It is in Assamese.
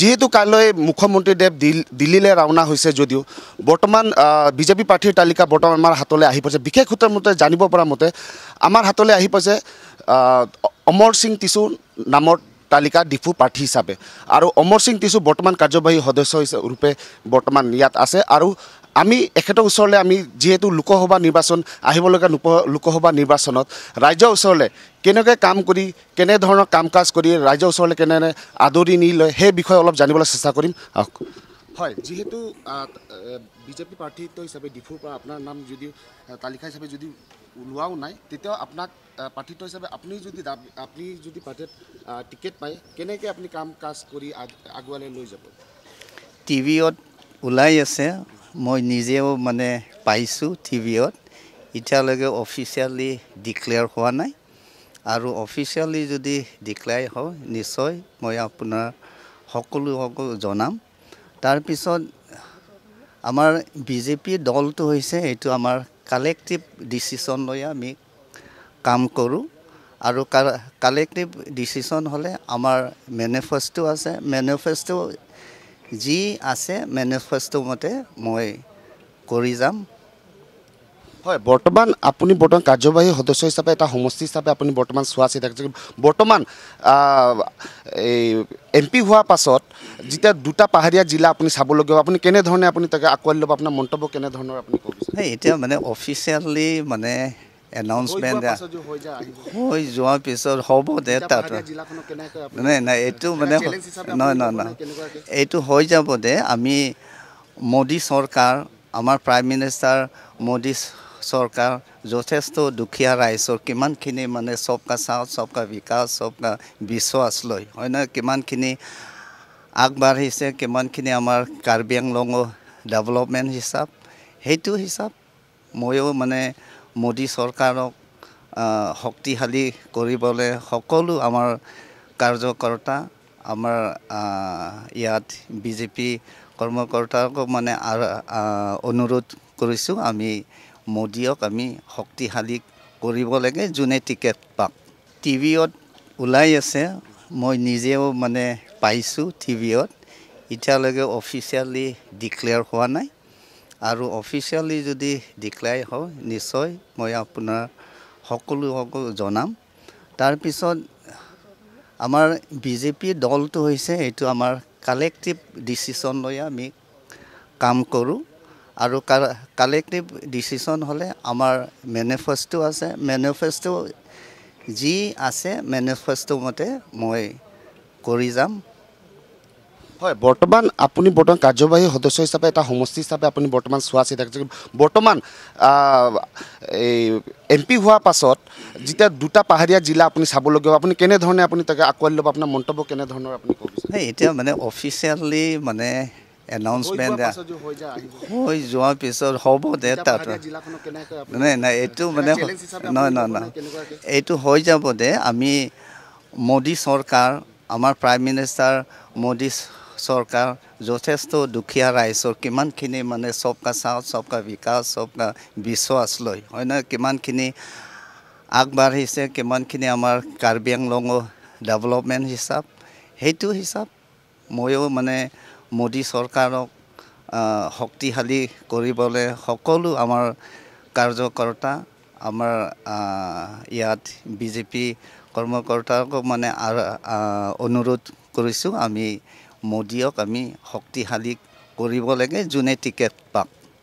যেহেতু কাললৈ মুখ্যমন্ত্ৰী দেব দিল্লীলৈ ৰাওনা হৈছে যদিও বৰ্তমান বিজেপি পাৰ্টিৰ তালিকা বৰ্তমান আমাৰ হাতলৈ আহি পৰিছে। বিশেষ সূত্ৰৰ মতে জানিব পৰা মতে আমাৰ হাতলৈ আহি পৰিছে অমৰসিং টিছু নামৰ তালিকা ডিফু পাৰ্টি হিচাপে, আৰু অমৰসিং টিছু বৰ্তমান কাৰ্যবাহী সদস্য ৰূপে বৰ্তমান ইয়াত আছে। আৰু আমি এখেতৰ ওচৰলৈ আমি যেহেতু লোকসভা নিৰ্বাচন আহিবলগা লোকসভা নিৰ্বাচনত ৰাজ্যৰ ওচৰলৈ কেনেকৈ কাম কৰি কেনেধৰণৰ কাম কাজ কৰি ৰাজ্যৰ ওচৰলৈ কেনেদৰে আদৰি নি লয় সেই বিষয়ে অলপ জানিবলৈ চেষ্টা কৰিম। হয়, যেহেতু বিজেপি প্ৰাৰ্থীত্ব হিচাপে ডিফুৰ পৰা আপোনাৰ নাম যদি তালিকা হিচাপে যদি ওলোৱাও নাই, তেতিয়াও আপোনাক প্ৰাৰ্থীত্ব হিচাপে আপুনি যদি পাৰ্টিত টিকেট পায় কেনেকৈ আপুনি কাম কাজ কৰি আগুৱালৈ লৈ যাব? টিভিত ওলাই আছে, মই নিজেও মানে পাইছোঁ টিভিত। এতিয়ালৈকে অফিচিয়েলি ডিক্লেয়াৰ হোৱা নাই, আৰু অফিচিয়েলি যদি ডিক্লেয়াৰ হয় নিশ্চয় মই আপোনাৰ সকলো জনাম। তাৰপিছত আমাৰ বিজেপি দলটো হৈছে এইটো আমাৰ কালেক্টিভ ডিচিশ্যন লৈ আমি কাম কৰোঁ, আৰু কালেক্টিভ ডিচিশ্যন হ'লে আমাৰ মেনিফেষ্টো আছে, মেনিফেষ্টো যি আছে মেনিফেষ্টো মতে মই কৰি যাম। হয়, বৰ্তমান আপুনি বৰ্তমান কাৰ্যবাহী সদস্য হিচাপে এটা সমষ্টি হিচাপে আপুনি বৰ্তমান চোৱা চিতা কৰিছে। বৰ্তমান এম পি হোৱাৰ পাছত যেতিয়া দুটা পাহাৰীয়া জিলা আপুনি চাবলগীয়া আপুনি কেনেধৰণে আপুনি তাকে আঁকোৱালি ল'ব, আপোনাৰ মন্তব্য কেনেধৰণৰ আপুনি ক'ব? এতিয়া মানে অফিচিয়েলি মানে এনাউন্সমেণ্ট হৈ যোৱাৰ পিছত হ'ব দে তাত নাই নাই এইটো মানে নহয় এইটো হৈ যাব দে। আমি মোদী চৰকাৰ, আমাৰ প্ৰাইম মিনিষ্টাৰ মোদী চৰকাৰ যথেষ্ট দুখীয়া ৰাইজৰ কিমানখিনি মানে সবকা সাথ সবকা বিকাশ সবকা বিশ্বাস লৈ হয় নহয় কিমানখিনি আগবাঢ়িছে, কিমানখিনি আমাৰ কাৰ্বি আংলঙো ডেভেলপমেণ্ট হিচাপ সেইটো হিচাপ ময়ো মানে মোদী চৰকাৰক শক্তিশালী কৰিবলৈ সকলো আমাৰ কাৰ্যকৰ্তা আমাৰ ইয়াত বিজেপি কৰ্মকৰ্তাকো মানে অনুৰোধ কৰিছোঁ আমি মোদীক আমি শক্তিশালী কৰিব লাগে যোনে টিকেট পাওক। টিভিত ওলাই আছে, মই নিজেও মানে পাইছোঁ টিভিত। এতিয়ালৈকে অফিচিয়েলি ডিক্লেয়াৰ হোৱা নাই, আৰু অফিচিয়েলি যদি ডিক্লেয়াৰ হয় নিশ্চয় মই আপোনাৰ সকলো জনাম। তাৰপিছত আমাৰ বিজেপি দলটো হৈছে এইটো আমাৰ কালেক্টিভ ডিচিশ্যন লৈ আমি কাম কৰোঁ, আৰু কালেক্টিভ ডিচিশ্যন হ'লে আমাৰ মেনিফেষ্টো আছে, মেনিফেষ্টো যি আছে মেনিফেষ্টো মতে মই কৰি যাম। হয়, বৰ্তমান আপুনি বৰ্তমান কাৰ্যবাহী সদস্য হিচাপে এটা সমষ্টি হিচাপে আপুনি বৰ্তমান চোৱা চিতা কৰিছে। বৰ্তমান এম পি হোৱাৰ পাছত যেতিয়া দুটা পাহাৰীয়া জিলা আপুনি চাবলগীয়া আপুনি কেনেধৰণে আপুনি তাকে আঁকোৱালি ল'ব, আপোনাৰ মন্তব্য কেনেধৰণৰ আপুনি ক'ব? এতিয়া মানে অফিচিয়েলি মানে এনাউন্সমেণ্ট হৈ যোৱাৰ পিছত হ'ব দে তাত নাই নাই এইটো মানে নহয় এইটো হৈ যাব দে। আমি মোদী চৰকাৰ, আমাৰ প্ৰাইম মিনিষ্টাৰ মোদী চৰকাৰ যথেষ্ট দুখীয়া ৰাইজৰ কিমানখিনি মানে সবকা সাথ সবকা বিকাশ সবকা বিশ্বাস লৈ হয় নহয় কিমানখিনি আগবাঢ়িছে, কিমানখিনি আমাৰ কাৰ্বি আংলঙো ডেভেলপমেণ্ট হিচাপ সেইটো হিচাপ ময়ো মানে মোদী চৰকাৰক শক্তিশালী কৰিবলৈ সকলো আমাৰ কাৰ্যকৰ্তা আমাৰ ইয়াত বিজেপি কৰ্মকৰ্তাকো মানে অনুৰোধ কৰিছোঁ আমি মোদীক আমি শক্তিশালী কৰিব লাগে যোনে টিকেট পাওক।